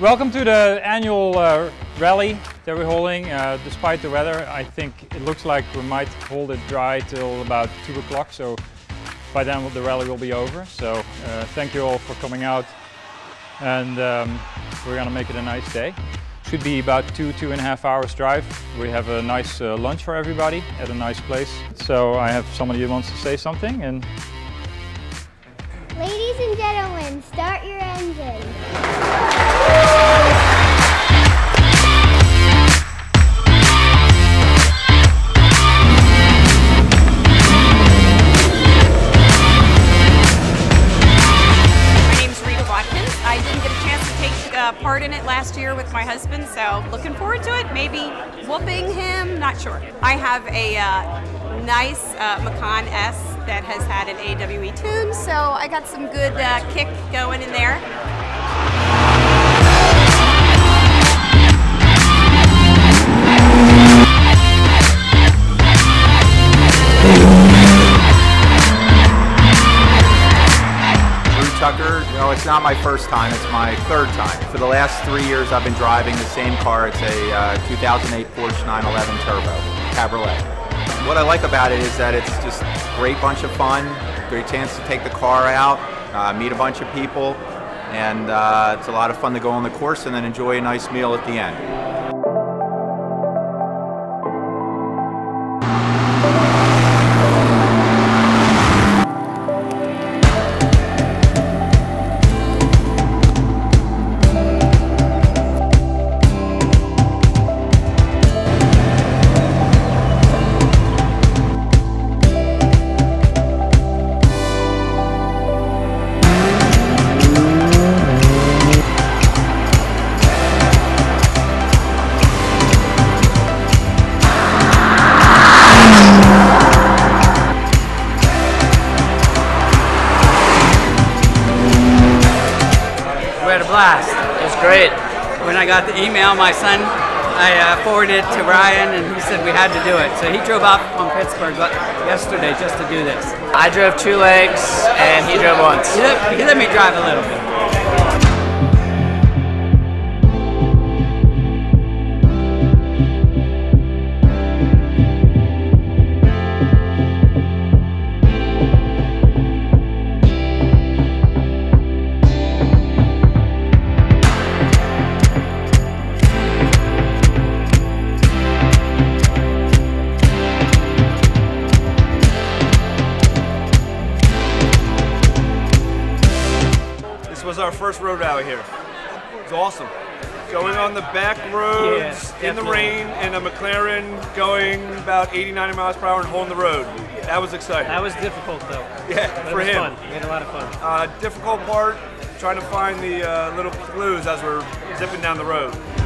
Welcome to the annual rally that we're holding. Despite the weather, I think it looks like we might hold it dry till about 2 o'clock. So by then the rally will be over. So thank you all for coming out, and we're gonna make it a nice day. Should be about two and a half hours drive. We have a nice lunch for everybody at a nice place. So I have somebody who wants to say something. And ladies and gentlemen, start your engine. Part in it last year with my husband, so looking forward to it. Maybe whooping him, not sure. I have a nice Macan S that has had an AWE tune, so I got some good kick going in there. No, it's not my first time, it's my third time. For the last 3 years I've been driving the same car. It's a 2008 Porsche 911 Turbo Cabriolet. What I like about it is that it's just a great bunch of fun, great chance to take the car out, meet a bunch of people, and it's a lot of fun to go on the course and then enjoy a nice meal at the end. Blast. It was great. When I got the email, my son, I forwarded it to Ryan, and he said we had to do it. So he drove up from Pittsburgh yesterday just to do this. I drove 2 legs, and he drove once. He let me drive a little bit. Our first road rally here. It's awesome. Going on the back roads, yeah, in the rain, and a McLaren going about 80, 90 miles per hour and holding the road. That was exciting. That was difficult though. Yeah, but for him. Fun. We had a lot of fun. Difficult part, trying to find the little clues as we're zipping down the road.